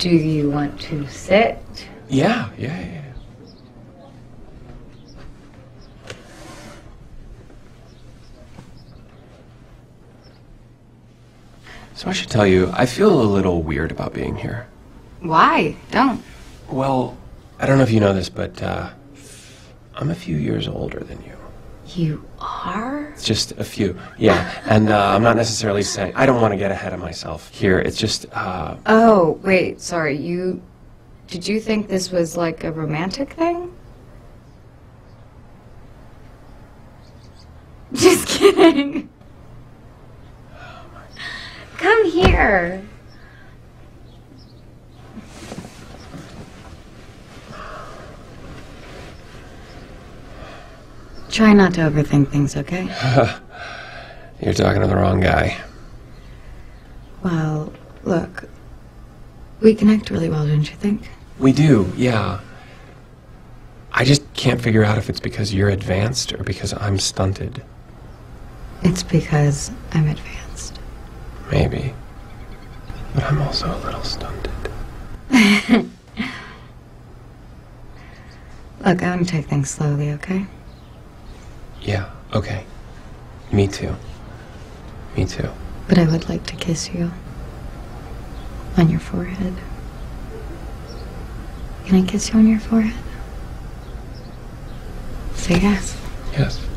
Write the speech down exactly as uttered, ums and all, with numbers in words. Do you want to sit? Yeah, yeah, yeah. So I should tell you, I feel a little weird about being here. Why? Don't. Well, I don't know if you know this, but uh, I'm a few years older than you. You are? It's just a few, yeah. And uh, I'm not necessarily saying, I don't want to get ahead of myself here. It's just, uh... Oh, wait, sorry, you... Did you think this was like a romantic thing? Just kidding. Come here. Try not to overthink things, okay? You're talking to the wrong guy. Well, look, we connect really well, don't you think? We do, yeah. I just can't figure out if it's because you're advanced or because I'm stunted. It's because I'm advanced. Maybe. But I'm also a little stunted. Look, I want to take things slowly, okay? Yeah, okay. Me too. Me too. But I would like to kiss you. On your forehead. Can I kiss you on your forehead? Say yes. Yes.